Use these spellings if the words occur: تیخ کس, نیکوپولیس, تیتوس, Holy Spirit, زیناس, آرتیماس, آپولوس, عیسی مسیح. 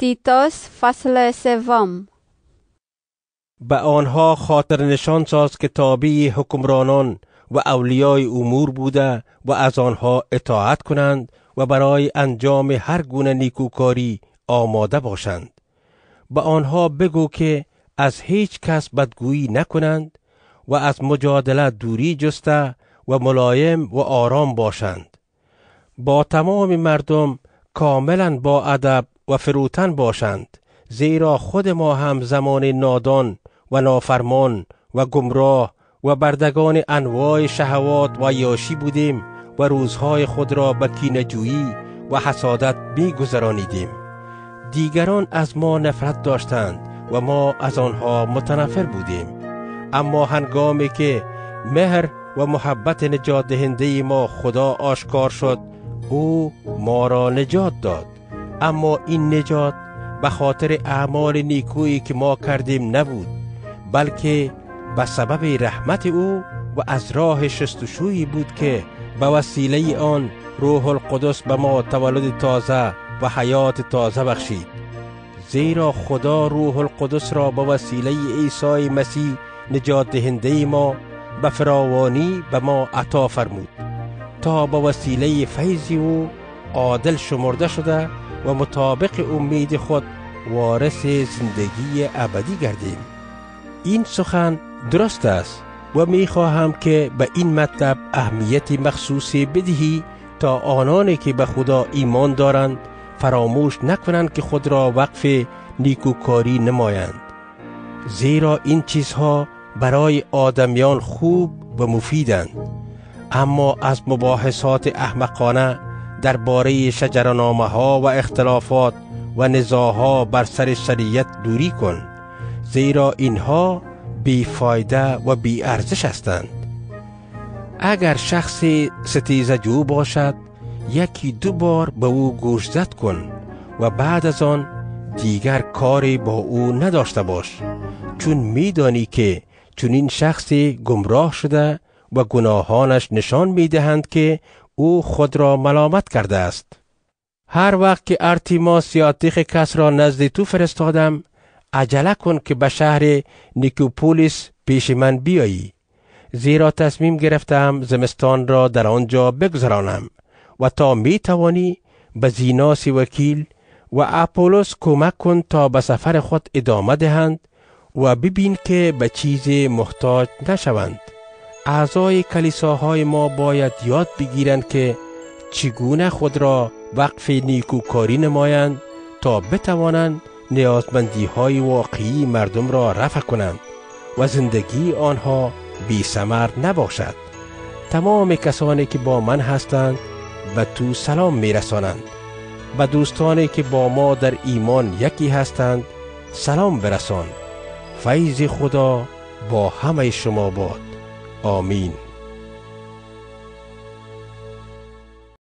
تیتوس فصل سوم. به آنها خاطر نشان ساز که تابع حکمرانان و اولیای امور بوده و از آنها اطاعت کنند و برای انجام هر گونه نیکوکاری آماده باشند. به آنها بگو که از هیچ کس بدگویی نکنند و از مجادله دوری جسته و ملایم و آرام باشند. با تمام مردم کاملا با ادب و فروتن باشند، زیرا خود ما هم زمان نادان و نافرمان و گمراه و بردگان انواع شهوات و عیاشی بودیم و روزهای خود را به کینه‌جویی و حسادت می‌گذرانیدیم. دیگران از ما نفرت داشتند و ما از آنها متنفر بودیم، اما هنگامی که مهر و محبت نجات دهنده ما خدا آشکار شد، او ما را نجات داد. اما این نجات به خاطر اعمال نیکویی که ما کردیم نبود، بلکه به سبب رحمت او و از راه شستشویی بود که به وسیله آن روح القدس به ما تولد تازه و حیات تازه بخشید. زیرا خدا روح القدس را به وسیله عیسی مسیح نجات دهنده ما به فراوانی به ما عطا فرمود تا به وسیله فیض او عادل شمرده شده و مطابق امید خود وارث زندگی ابدی گردیم. این سخن درست است و می خواهم که به این مطلب اهمیت مخصوصی بدهی تا آنانی که به خدا ایمان دارند فراموش نکنند که خود را وقف نیکوکاری نمایند، زیرا این چیزها برای آدمیان خوب و مفیدند. اما از مباحثات احمقانه درباره شجرنامه ها و اختلافات و نزاها بر سر شریعت دوری کن، زیرا اینها بی فایده و بی ارزش هستند. اگر شخصی ستیزجو باشد، یکی دو بار به او گوشزد کن و بعد از آن دیگر کاری با او نداشته باش، چون میدانی که چون این شخصی گمراه شده و گناهانش نشان میدهند که او خود را ملامت کرده است. هر وقت که آرتیماس یا تیخ کس را نزد تو فرستادم، عجله کن که به شهر نیکوپولیس پیش من بیایی، زیرا تصمیم گرفتم زمستان را در آنجا بگذرانم و تا می توانی به زیناس وکیل و آپولوس کمک کن تا به سفر خود ادامه دهند و ببین که به چیزی محتاج نشوند. اعضای کلیساهای ما باید یاد بگیرند که چگونه خود را وقف نیکوکاری نمایند تا بتوانند نیازمندی‌های واقعی مردم را رفع کنند و زندگی آنها بی ثمر نباشد. تمام کسانی که با من هستند به تو سلام میرسانند. به دوستانی که با ما در ایمان یکی هستند سلام برسان. فیض خدا با همه شما باد. آمین.